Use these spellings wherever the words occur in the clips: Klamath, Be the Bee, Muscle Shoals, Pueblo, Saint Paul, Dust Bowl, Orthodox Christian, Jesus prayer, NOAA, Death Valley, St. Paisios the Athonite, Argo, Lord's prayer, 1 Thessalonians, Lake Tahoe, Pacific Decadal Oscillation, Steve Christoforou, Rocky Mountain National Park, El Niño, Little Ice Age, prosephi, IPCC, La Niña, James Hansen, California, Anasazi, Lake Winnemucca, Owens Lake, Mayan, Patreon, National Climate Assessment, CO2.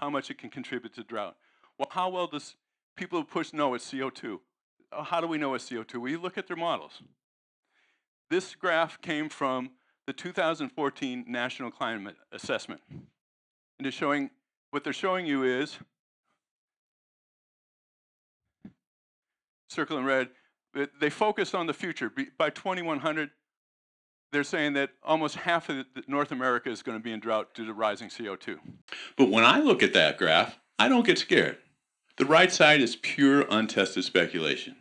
how much it can contribute to drought. Well, how well does people who push know it's CO2? How do we know it's CO2? Well, you look at their models. This graph came from the 2014 National Climate Assessment. And it's showing, what they're showing you is, circle in red, they focus on the future. By 2100, they're saying that almost half of North America is going to be in drought due to rising CO2. But when I look at that graph, I don't get scared. The right side is pure, untested speculation.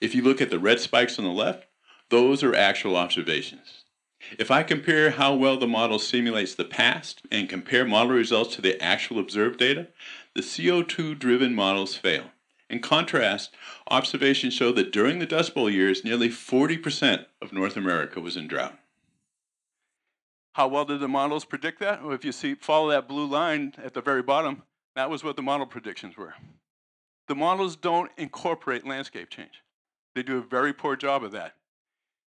If you look at the red spikes on the left, those are actual observations. If I compare how well the model simulates the past and compare model results to the actual observed data, the CO2-driven models fail. In contrast, observations show that during the Dust Bowl years, nearly 40% of North America was in drought. How well did the models predict that? Well, if you see, follow that blue line at the very bottom, that was what the model predictions were. The models don't incorporate landscape change. They do a very poor job of that.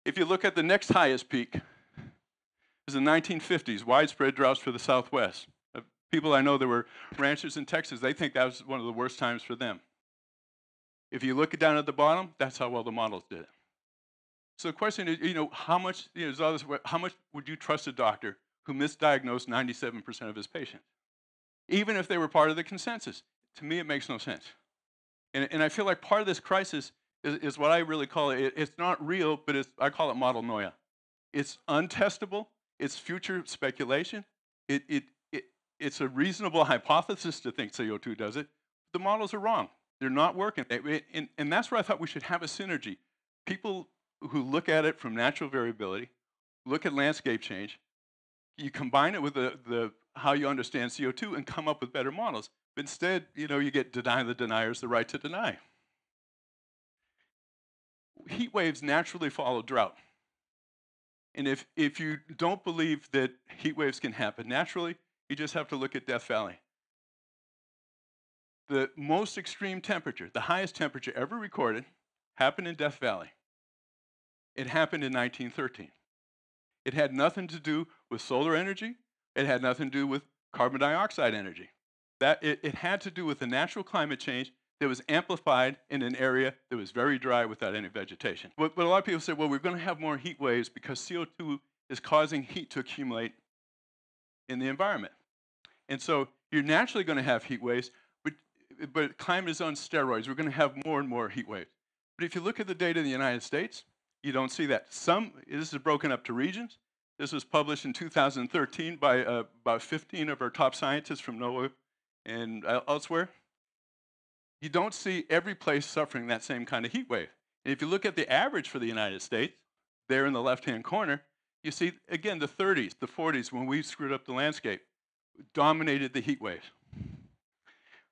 If you look at the next highest peak, it was the 1950s, widespread droughts for the Southwest. People I know that were ranchers in Texas, they think that was one of the worst times for them. If you look down at the bottom, that's how well the models did it. So the question is, how much, how much would you trust a doctor who misdiagnosed 97% of his patients? Even if they were part of the consensus. To me, it makes no sense. And I feel like part of this crisis is what I really call it. It's not real, but I call it model NOAA. It's untestable. It's future speculation. It's a reasonable hypothesis to think CO2 does it. The models are wrong. They're not working. And that's where I thought we should have a synergy. People who look at it from natural variability, look at landscape change, you combine it with how you understand CO2 and come up with better models. But instead, you get deny the deniers the right to deny. Heat waves naturally follow drought. And if you don't believe that heat waves can happen naturally, you just have to look at Death Valley. The most extreme temperature, the highest temperature ever recorded, happened in Death Valley. It happened in 1913. It had nothing to do with solar energy. It had nothing to do with carbon dioxide energy. It had to do with the natural climate change that was amplified in an area that was very dry without any vegetation. But a lot of people say, well, we're going to have more heat waves because CO2 is causing heat to accumulate in the environment. And so you're naturally going to have heat waves, but climate is on steroids. We're going to have more and more heat waves. But if you look at the data in the United States, you don't see that. This is broken up to regions. This was published in 2013 by about 15 of our top scientists from NOAA and elsewhere. You don't see every place suffering that same kind of heat wave. And if you look at the average for the United States, there in the left-hand corner, you see, again, the 30s, the 40s, when we screwed up the landscape, dominated the heat waves.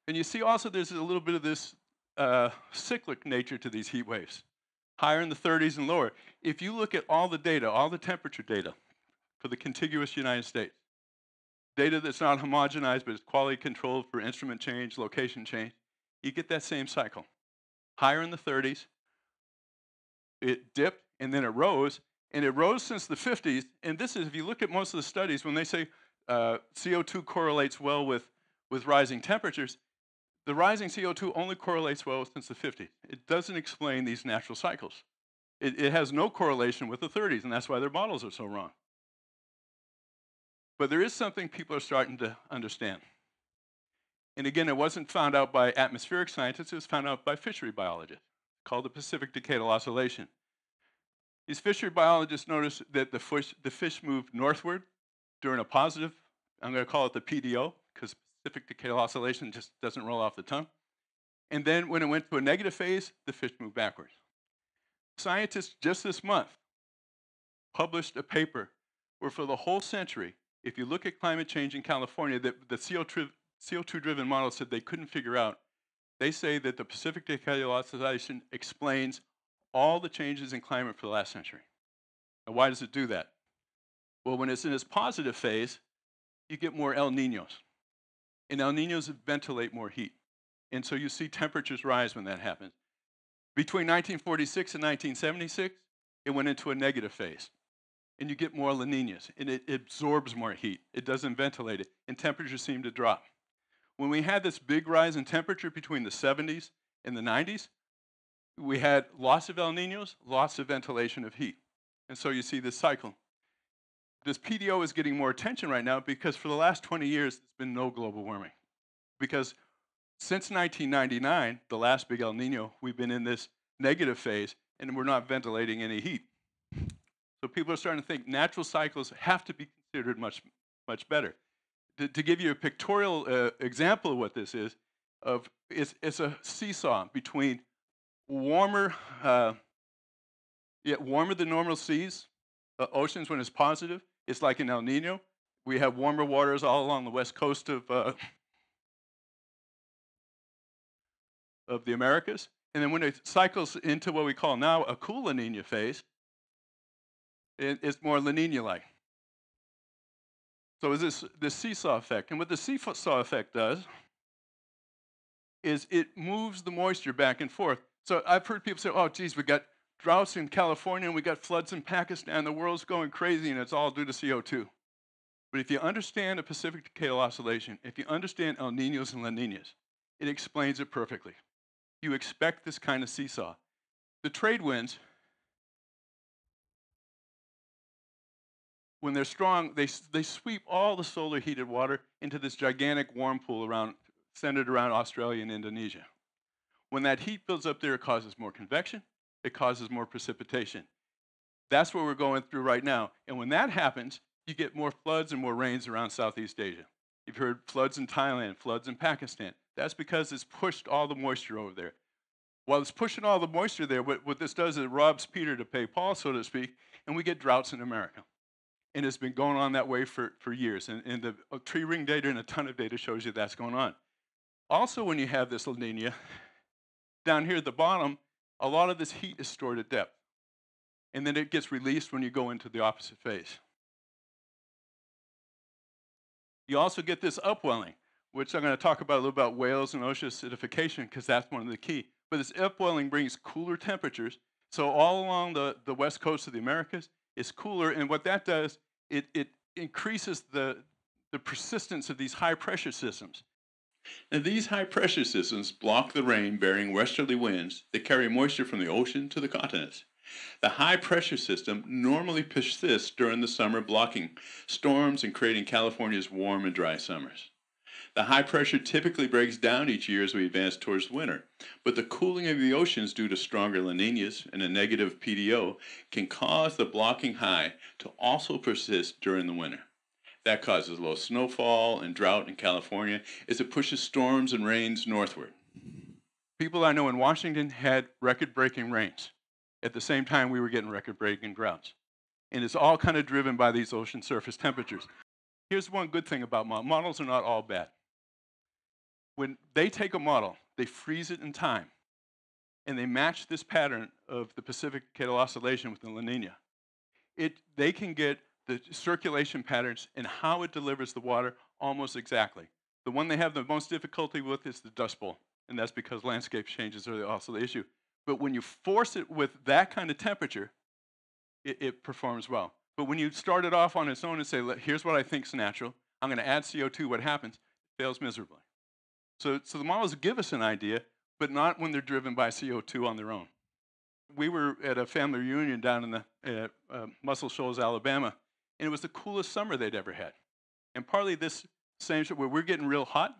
And you see also there's a little bit of this cyclic nature to these heat waves, higher in the 30s and lower. If you look at all the data, all the temperature data for the contiguous United States, data that's not homogenized but is quality controlled for instrument change, location change, you get that same cycle. Higher in the 30s, it dipped and then it rose, and it rose since the 50s. And this is, if you look at most of the studies, when they say CO2 correlates well with rising temperatures, the rising CO2 only correlates well since the 50s. It doesn't explain these natural cycles. It has no correlation with the 30s, and that's why their models are so wrong. But there is something people are starting to understand. And again, it wasn't found out by atmospheric scientists. It was found out by fishery biologists, called the Pacific Decadal Oscillation. These fishery biologists noticed that the fish moved northward during a positive, I'm going to call it the PDO, because Pacific Decadal Oscillation just doesn't roll off the tongue. And then when it went to a negative phase, the fish moved backwards. Scientists just this month published a paper where for the whole century, if you look at climate change in California, that the CO2-driven model said they couldn't figure out. They say that the Pacific Decadal Oscillation explains all the changes in climate for the last century. Now, why does it do that? Well, when it's in its positive phase, you get more El Niños. And El Niños ventilate more heat. And so you see temperatures rise when that happens. Between 1946 and 1976, it went into a negative phase. And you get more La Niñas. And it absorbs more heat. It doesn't ventilate it. And temperatures seem to drop. when we had this big rise in temperature between the 70s and the 90s, we had loss of El Niños, loss of ventilation of heat. And so you see this cycle. This PDO is getting more attention right now because for the last 20 years, there's been no global warming. Because since 1999, the last big El Nino, we've been in this negative phase and we're not ventilating any heat. So people are starting to think natural cycles have to be considered much, much better. To give you a pictorial example of what this is, it's a seesaw between warmer, yet warmer than normal seas, oceans when it's positive, it's like in El Nino. We have warmer waters all along the west coast of the Americas. And then when it cycles into what we call now a cool La Nina phase, it's more La Nina-like. So is this seesaw effect. And what the seesaw effect does is it moves the moisture back and forth. So I've heard people say, oh, geez, we got droughts in California and we got floods in Pakistan. The world's going crazy and it's all due to CO2. But if you understand the Pacific Decadal Oscillation, if you understand El Niños and La Niñas, it explains it perfectly. You expect this kind of seesaw. The trade winds, when they're strong, they sweep all the solar heated water into this gigantic warm pool around, centered around Australia and Indonesia. When that heat builds up there, it causes more convection, it causes more precipitation. That's what we're going through right now. And when that happens, you get more floods and more rains around Southeast Asia. You've heard floods in Thailand, floods in Pakistan. That's because it's pushed all the moisture over there. While it's pushing all the moisture there, what this does is it robs Peter to pay Paul, so to speak, and we get droughts in America. And it's been going on that way for years. And the tree ring data and a ton of data shows you that's going on. Also, when you have this La Nina, down here at the bottom, a lot of this heat is stored at depth. And then it gets released when you go into the opposite phase. You also get this upwelling, which I'm going to talk about a little about whales and ocean acidification, because that's one of the key. But this upwelling brings cooler temperatures. So all along the west coast of the Americas, it's cooler. And what that does, it increases the persistence of these high-pressure systems. And these high-pressure systems block the rain-bearing westerly winds that carry moisture from the ocean to the continents. The high-pressure system normally persists during the summer, blocking storms and creating California's warm and dry summers. The high pressure typically breaks down each year as we advance towards winter, but the cooling of the oceans due to stronger La Niñas and a negative PDO can cause the blocking high to also persist during the winter. That causes low snowfall and drought in California as it pushes storms and rains northward. People I know in Washington had record-breaking rains. At the same time, we were getting record-breaking droughts. And it's all kind of driven by these ocean surface temperatures. Here's one good thing about models. Models are not all bad. When they take a model, they freeze it in time, and they match this pattern of the Pacific Decadal Oscillation with the La Niña. They can get the circulation patterns and how it delivers the water almost exactly. The one they have the most difficulty with is the Dust Bowl, and that's because landscape changes are also the issue. But when you force it with that kind of temperature, it performs well. But when you start it off on its own and say, here's what I think's natural, I'm going to add CO2, what happens? It fails miserably. So the models give us an idea, but not when they're driven by CO2 on their own. We were at a family reunion down in the Muscle Shoals, Alabama, and it was the coolest summer they'd ever had. And partly this same where we're getting real hot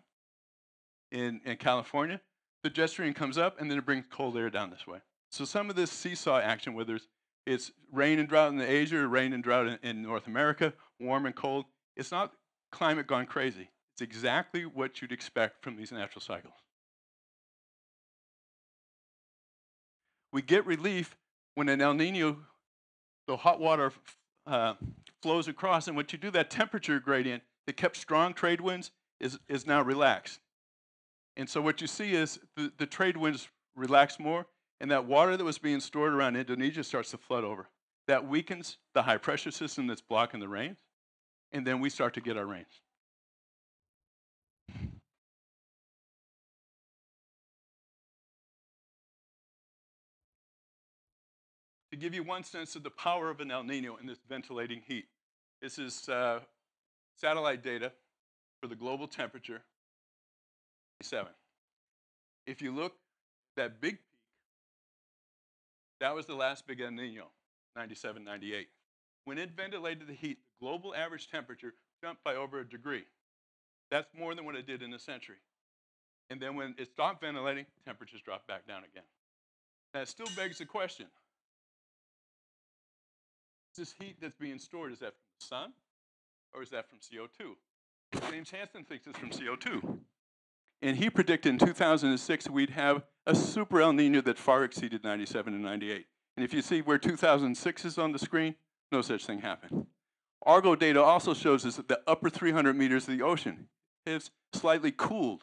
in California, the jet stream comes up and then it brings cold air down this way. So some of this seesaw action, whether it's rain and drought in Asia or rain and drought in North America, warm and cold, it's not climate gone crazy. It's exactly what you'd expect from these natural cycles. We get relief when an El Nino, the hot water flows across, and once you do that temperature gradient that kept strong trade winds is now relaxed. And so what you see is the trade winds relax more, and that water that was being stored around Indonesia starts to flood over. That weakens the high pressure system that's blocking the rains, and then we start to get our rains. To give you one sense of the power of an El Nino in this ventilating heat, this is satellite data for the global temperature 7. If you look, that big peak, that was the last big El Nino, 97, 98. When it ventilated the heat, the global average temperature jumped by over a degree. That's more than what it did in a century. And then when it stopped ventilating, temperatures dropped back down again. That still begs the question. Is this heat that's being stored, is that from the sun or is that from CO2? James Hansen thinks it's from CO2. And he predicted in 2006 we'd have a super El Nino that far exceeded 97 and 98. And if you see where 2006 is on the screen, no such thing happened. Argo data also shows us that the upper 300 meters of the ocean is slightly cooled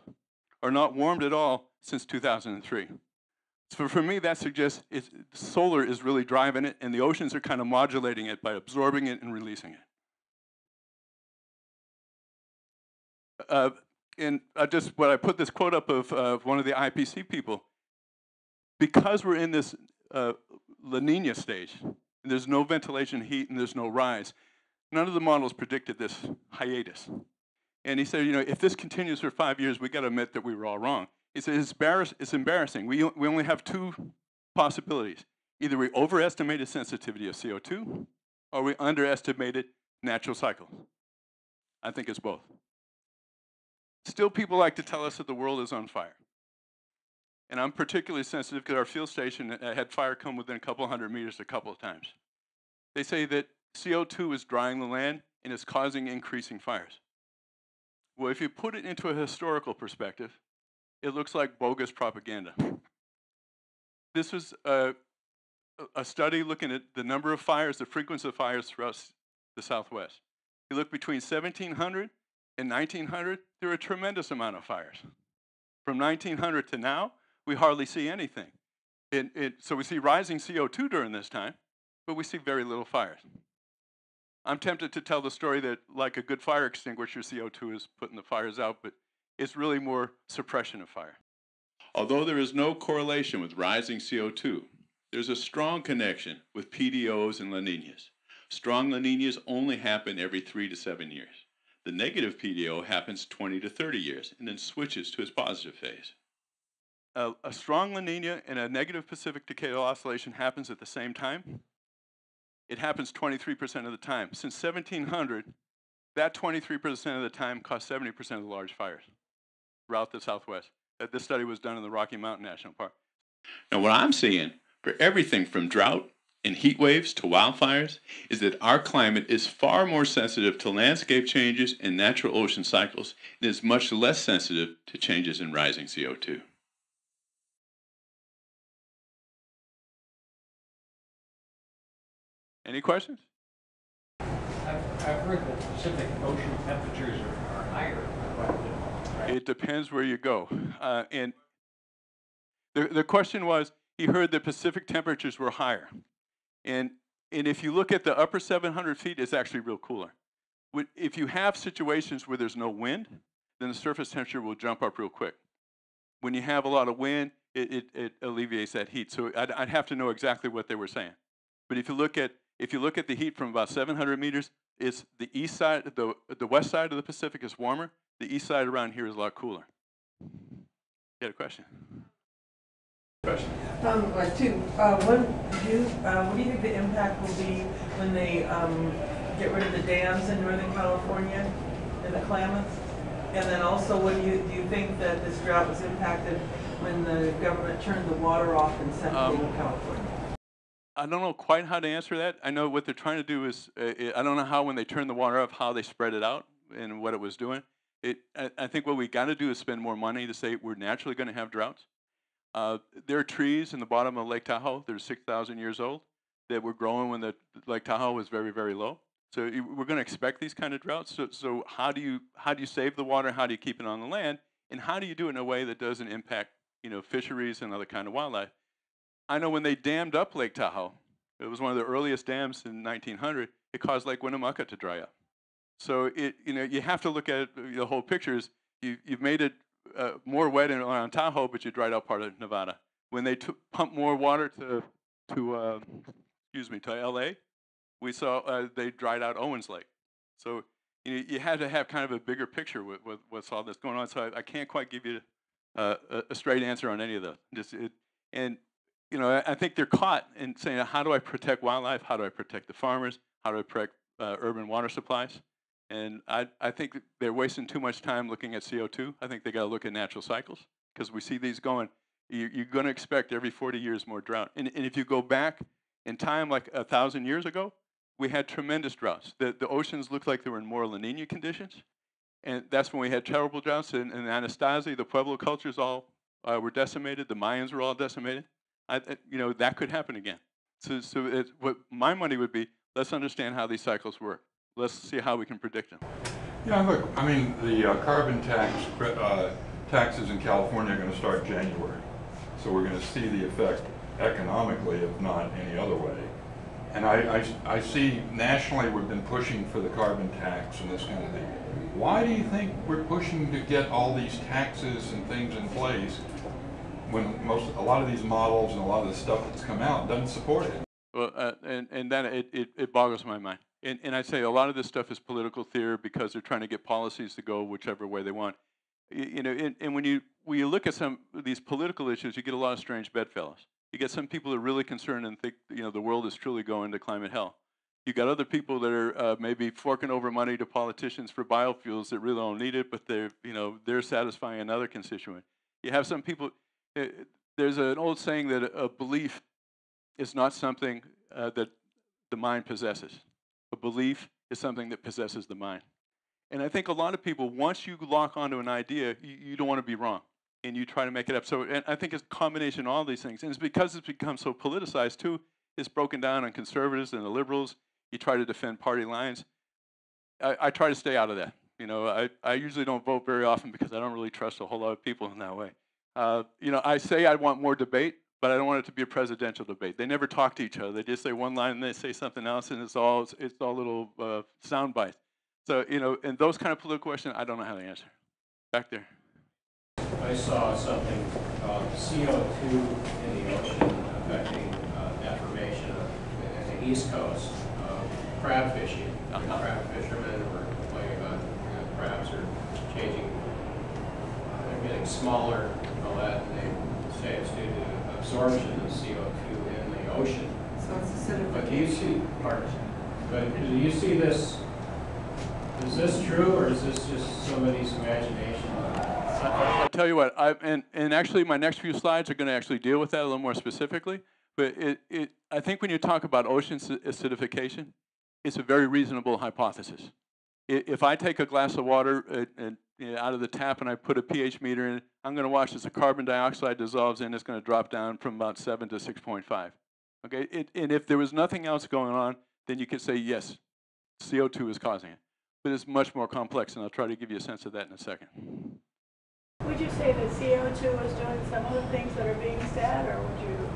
or not warmed at all since 2003. So for me, that suggests solar is really driving it, and the oceans are kind of modulating it by absorbing it and releasing it. And I put this quote up of one of the IPCC people. Because we're in this La Niña stage, and there's no ventilation heat and there's no rise, none of the models predicted this hiatus. And he said, you know, if this continues for 5 years, we got to admit that we were all wrong. It's embarrassing. We only have two possibilities. Either we overestimated sensitivity of CO2 or we underestimated natural cycles. I think it's both. Still, people like to tell us that the world is on fire. And I'm particularly sensitive because our field station had fire come within a couple hundred meters a couple of times. They say that CO2 is drying the land and is causing increasing fires. Well, if you put it into a historical perspective, it looks like bogus propaganda. This was a study looking at the number of fires, the frequency of fires throughout the Southwest. You look between 1700 and 1900, there were a tremendous amount of fires. From 1900 to now, we hardly see anything. So we see rising CO2 during this time, but we see very little fires. I'm tempted to tell the story that, like a good fire extinguisher, CO2 is putting the fires out, but it's really more suppression of fire. Although there is no correlation with rising CO2, there's a strong connection with PDOs and La Niñas. Strong La Niñas only happen every 3 to 7 years. The negative PDO happens 20 to 30 years and then switches to its positive phase. A strong La Niña and a negative Pacific Decadal Oscillation happens at the same time. It happens 23% of the time. Since 1700, that 23% of the time caused 70% of the large fires throughout the Southwest. This study was done in the Rocky Mountain National Park. Now what I'm seeing, for everything from drought and heat waves to wildfires, is that our climate is far more sensitive to landscape changes and natural ocean cycles, and is much less sensitive to changes in rising CO2. Any questions? I've heard that Pacific Ocean temperatures are higher. Right? It depends where you go. And the question was, he heard that Pacific temperatures were higher. And if you look at the upper 700 feet, it's actually real cooler. If you have situations where there's no wind, then the surface temperature will jump up real quick. When you have a lot of wind, it alleviates that heat. So I'd have to know exactly what they were saying. But if you look at the heat from about 700 meters, it's the east side, the west side of the Pacific is warmer. The east side around here is a lot cooler. You had a question? Two. What do you think the impact will be when they get rid of the dams in Northern California and the Klamath? And then also, what do you think that this drought was impacted when the government turned the water off in central California? I don't know quite how to answer that. I know what they're trying to do is, I don't know how when they turn the water off, how they spread it out and what it was doing. I think what we got to do is spend more money to say we're naturally going to have droughts. There are trees in the bottom of Lake Tahoe, they're 6,000 years old, that were growing when the Lake Tahoe was very, very low. So we're going to expect these kind of droughts. So how do you save the water? How do you keep it on the land? And how do you do it in a way that doesn't impact, you know, fisheries and other kind of wildlife? I know when they dammed up Lake Tahoe, it was one of the earliest dams in 1900, it caused Lake Winnemucca to dry up. So you have to look at the whole picture. You've made it more wet around Tahoe, but you dried out part of Nevada. When they pumped more water to LA, we saw they dried out Owens Lake. So you had to have kind of a bigger picture with what's all this going on. So I can't quite give you a straight answer on any of those. And you know, I think they're caught in saying, how do I protect wildlife? How do I protect the farmers? How do I protect urban water supplies? And I think they're wasting too much time looking at CO2. I think they got to look at natural cycles, because we see these going. You're going to expect every 40 years more drought. And if you go back in time, like 1,000 years ago, we had tremendous droughts. The oceans looked like they were in more La Niña conditions. And that's when we had terrible droughts. In Anasazi, the Pueblo cultures all were decimated. The Mayans were all decimated. You know, that could happen again. So what my money would be, let's understand how these cycles work. Let's see how we can predict them. Yeah, look, I mean, the carbon taxes in California are going to start January. So we're going to see the effect economically, if not any other way. And I see nationally we've been pushing for the carbon tax and this kind of thing. Why do you think we're pushing to get all these taxes and things in place when a lot of these models and a lot of the stuff that's come out doesn't support it? Well, and then it boggles my mind. And I say a lot of this stuff is political theater, because they're trying to get policies to go whichever way they want. You know, and when you look at some of these political issues, you get a lot of strange bedfellows. You get some people that are really concerned and think, you know, the world is truly going to climate hell. You got other people that are maybe forking over money to politicians for biofuels that really don't need it, but they're, you know, they're satisfying another constituent. You have some people. There's an old saying that a belief is not something that the mind possesses. A belief is something that possesses the mind. And I think a lot of people, once you lock onto an idea, you don't want to be wrong, and you try to make it up. So, and I think it's a combination of all these things. And it's because it's become so politicized, too. It's broken down on conservatives and the liberals. You try to defend party lines. I try to stay out of that. You know, I usually don't vote very often, because I don't really trust a whole lot of people in that way. You know, I say I want more debate, but I don't want it to be a presidential debate. They never talk to each other. They just say one line and they say something else, and it's all little sound bites. So, you know, and those kind of political questions, I don't know how to answer. Back there. I saw something about CO2 in the ocean affecting deformation in the East Coast, crab fishing. Uh-huh. Crab fishermen were complaining about crabs are changing. They're getting smaller and all that, and they say it's due to absorption of CO2 in the ocean. So it's acidic. But do you see, this? Is this true, or is this just somebody's imagination? I'll tell you what, and actually my next few slides are going to actually deal with that a little more specifically. But I think when you talk about ocean acidification, it's a very reasonable hypothesis. If I take a glass of water out of the tap and I put a pH meter in, I'm going to watch as the carbon dioxide dissolves in, it's going to drop down from about 7 to 6.5. Okay? And if there was nothing else going on, then you could say, yes, CO2 is causing it. But it's much more complex, and I'll try to give you a sense of that in a second. Would you say that CO2 is doing some of the things that are being said, or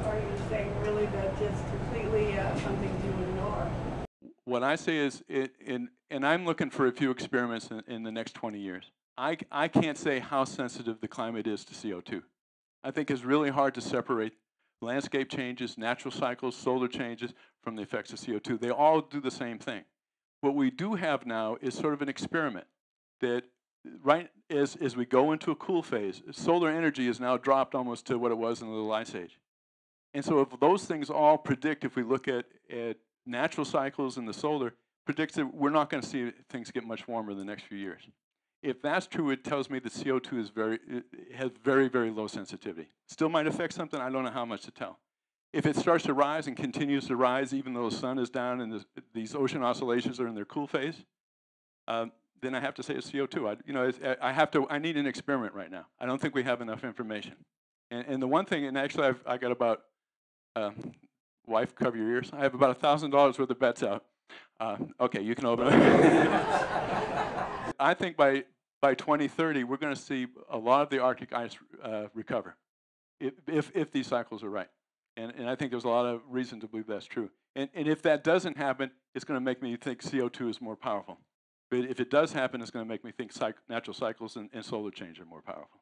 are you saying really that it's completely something to ignore? What I say is, and I'm looking for a few experiments in the next 20 years. I can't say how sensitive the climate is to CO2. I think it's really hard to separate landscape changes, natural cycles, solar changes from the effects of CO2. They all do the same thing. What we do have now is sort of an experiment that right as we go into a cool phase, solar energy is now dropped almost to what it was in the Little Ice Age. And so if those things all predict, if we look at natural cycles in the solar, predicts that we're not going to see things get much warmer in the next few years. If that's true, it tells me that CO2 is has very, very low sensitivity. Still might affect something, I don't know how much to tell. If it starts to rise and continues to rise, even though the sun is down and these ocean oscillations are in their cool phase, then I have to say it's CO2. I need an experiment right now. I don't think we have enough information. And the one thing, and actually I got about, wife, cover your ears. I have about $1,000 worth of bets out. Okay, you can open it. I think by 2030, we're going to see a lot of the Arctic ice recover, if these cycles are right. And I think there's a lot of reason to believe that's true. And if that doesn't happen, it's going to make me think CO2 is more powerful. But if it does happen, it's going to make me think natural cycles and solar change are more powerful.